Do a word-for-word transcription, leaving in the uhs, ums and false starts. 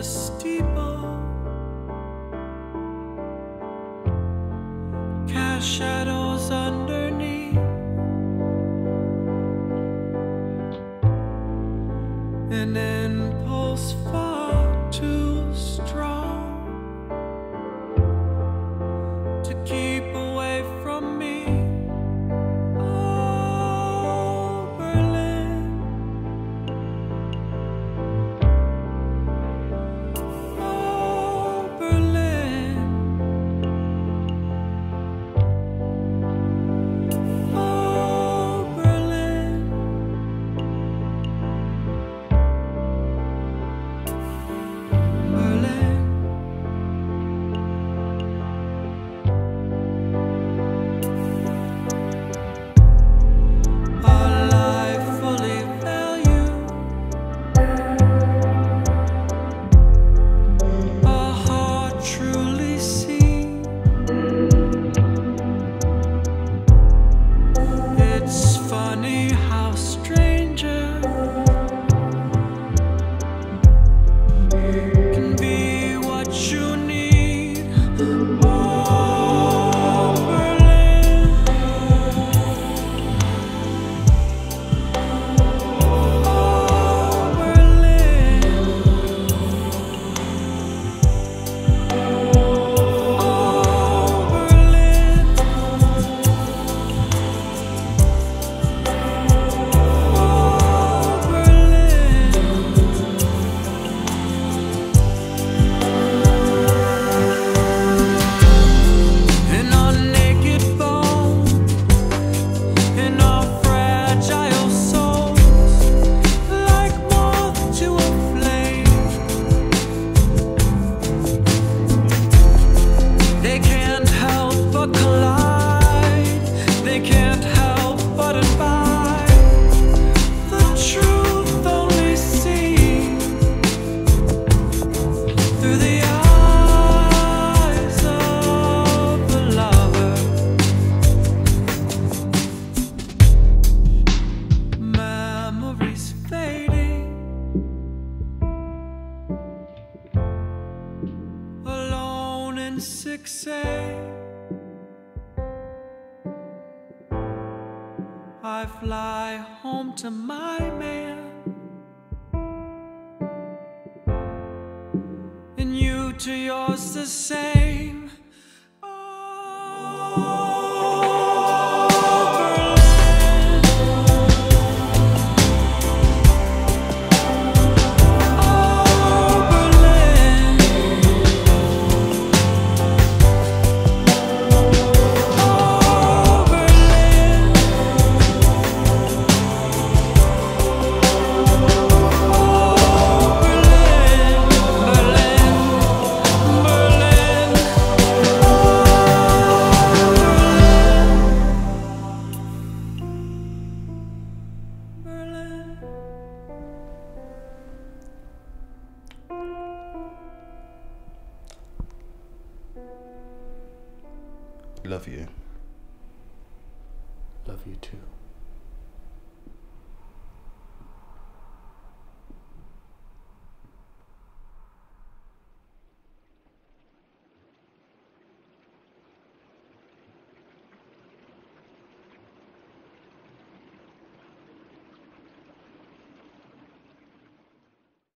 the steeple, cast shadows underneath, an impulse far too strong to keep away from me. Oh, Berlin. Funny how stranger can be what you need. Oh, Berlin. Oh, Berlin. Oh, Berlin. six A, I fly home to my man, and you to yours the same. Oh. Love you. Love you too.